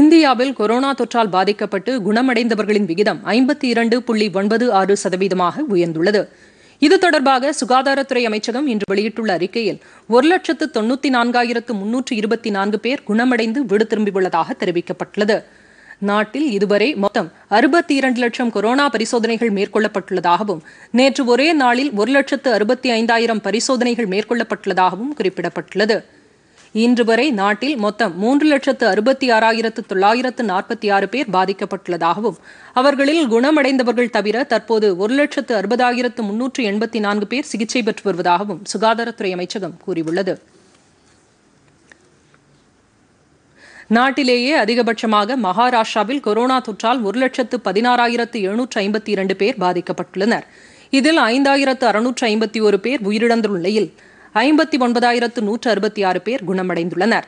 இந்தியாவில் கொரோனா தொற்றால் பாதிக்கப்பட்டு குணமடைந்தவர்களின் விகிதம் 52.96% உயர்ந்துள்ளது. இது தொடர்பாக சுகாதாரத்துறை அமைச்சகம் இன்று வெளியிட்டுள்ள அறிக்கையில் 1,94,324 பேர் குணமடைந்து வீடு திரும்பியுள்ளதாக தெரிவிக்கப்பட்டுள்ளது. நாட்டில் இதுவரை மொத்தம் 62 லட்சம் கொரோனா பரிசோதனைகள் மேற்கொள்ளப்பட்டுள்ளதாகவும் நேற்று ஒரே நாளில் 1,65,000 பரிசோதனைகள் மேற்கொள்ளப்பட்டுள்ளதாகவும் குறிப்பிடப்பட்டுள்ளது. இன்று வரை நாட்டில் மொத்தம் 3,66,946 பேர் பாதிக்கப்பட்டுள்ளதாகவும் அவர்களில் குணமடைந்தவர்கள் தவிர தற்போது 1,60,384 பேர் சிகிச்சை பெற்று வருவதாகவும் சுகாதாரத்துறை அமைச்சகம் கூறியுள்ளது. நாட்டிலேயே அதிகபட்சமாக மகாராஷ்டிராவில் கொரோனா தொற்றால் 1,16,752 பேர் பாதிக்கப்பட்டுள்ளனர். இதில் 5,651 பேர் உயிரிழந்துள்ள நிலையில் 59,166 பேர் குணமடைந்துள்ளனர்.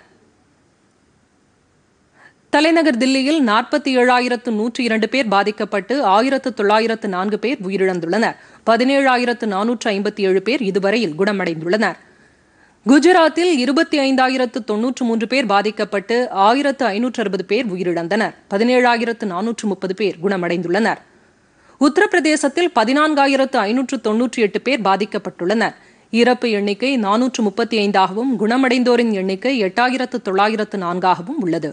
தலைநகர் தில்லியில் 47,102 பேர் பாதிக்கப்பட்டு 1,904 பேர் உயிரிழந்துள்ளனர். 17,457 பேர் இதுவரையில் குணமடைந்துள்ளனர். குஜராத்தில் 25,093 பேர் பாதிக்கப்பட்டு 1,560 பேர் உயிரிழந்தனர். 17,430 பேர் குணமடைந்துள்ளனர். உத்தரப்பிரதேசத்தில் 14,598 பேர் பாதிக்கப்பட்டுள்ளனர். இறப்பு எண்ணிக்கை 435ஆகவும் குணமடைந்தோரின் எண்ணிக்கை 8,904ஆகவும் உள்ளது.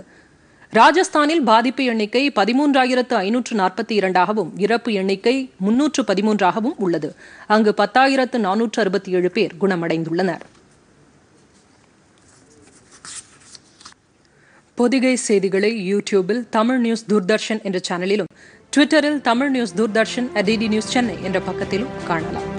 ராஜஸ்தானில் பாதிப்பு எண்ணிக்கை 13,542ஆகவும் இறப்பு எண்ணிக்கை 313ஆகவும் உள்ளது. அங்கு 10,467 பேர் குணமடைந்துள்ளனர். பொதிகை செய்திகளை யூடியூபில் தமிழ் நியூஸ் தூர்தர்ஷன் என்ற சேனலிலும் ட்விட்டரில் Tamil news Doordarshan @DD news Chennai என்ற பக்கத்திலும் காணலாம்.